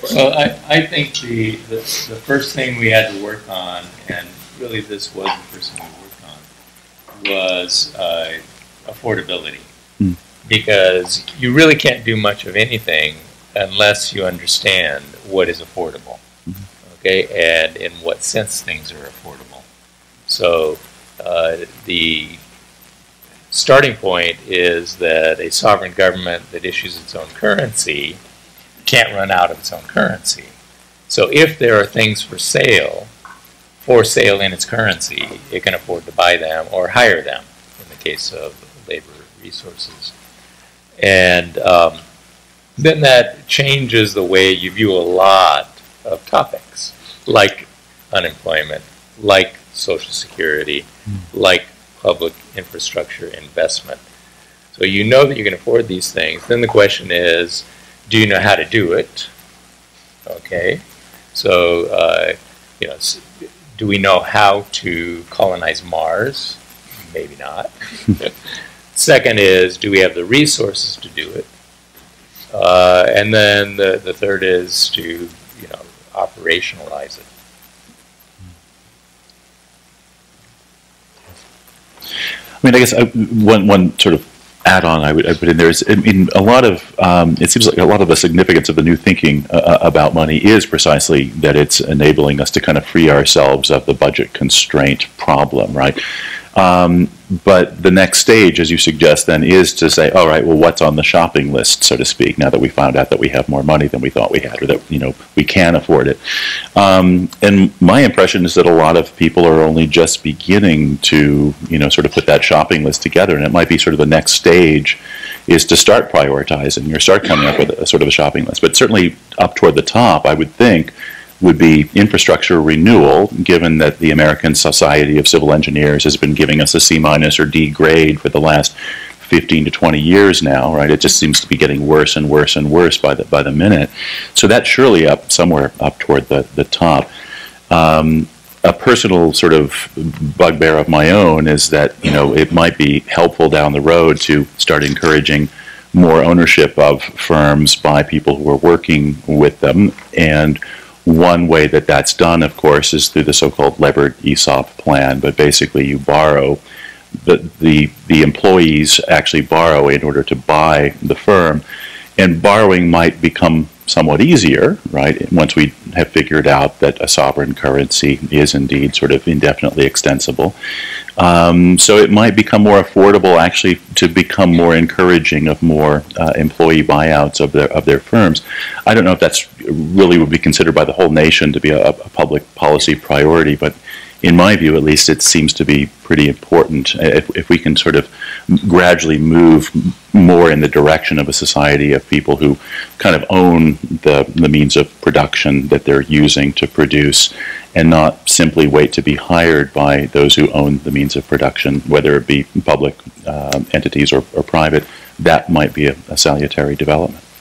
go for it. Well, I think the first thing we had to work on, and really this was the first thing we worked on, was affordability. Mm. Because you really can't do much of anything unless you understand what is affordable, okay, and in what sense things are affordable. So the starting point is that a sovereign government that issues its own currency can't run out of its own currency. So if there are things for sale in its currency, it can afford to buy them or hire them in the case of labor resources. And then that changes the way you view a lot of topics, like unemployment, like Social Security, like public infrastructure investment. So you know that you can afford these things. Then the question is, do you know how to do it? Okay, so you know, do we know how to colonize Mars? Maybe not. Second is, do we have the resources to do it? And then the third is to, you know, operationalize it. I mean, I guess one sort of add-on I would put in there is, I mean, a lot of, it seems like a lot of the significance of the new thinking about money is precisely that it's enabling us to kind of free ourselves of the budget constraint problem, right? But the next stage, as you suggest, then is to say, all right, well, what's on the shopping list, so to speak, now that we found out that we have more money than we thought we had, or that, you know, we can afford it. And my impression is that a lot of people are only just beginning to, you know, sort of put that shopping list together, and it might be sort of the next stage is to start prioritizing or start coming up with a sort of a shopping list. But certainly up toward the top, I would think, would be infrastructure renewal, given that the American Society of Civil Engineers has been giving us a C- or D grade for the last 15 to 20 years now, right? It just seems to be getting worse and worse and worse by the minute. So that's surely up somewhere up toward the top. A personal sort of bugbear of my own is that, you know, it might be helpful down the road to start encouraging more ownership of firms by people who are working with them. And one way that that's done, of course, is through the so-called levered ESOP plan, but basically you borrow, the employees actually borrow in order to buy the firm, and borrowing might become somewhat easier, right, once we have figured out that a sovereign currency is indeed sort of indefinitely extensible. So it might become more affordable actually to become more encouraging of more employee buyouts of their firms. I don't know if that's really would be considered by the whole nation to be a public policy priority, but in my view, at least, it seems to be pretty important. If we can sort of gradually move more in the direction of a society of people who kind of own the means of production that they're using to produce, and not simply wait to be hired by those who own the means of production, whether it be public entities or private, that might be a salutary development.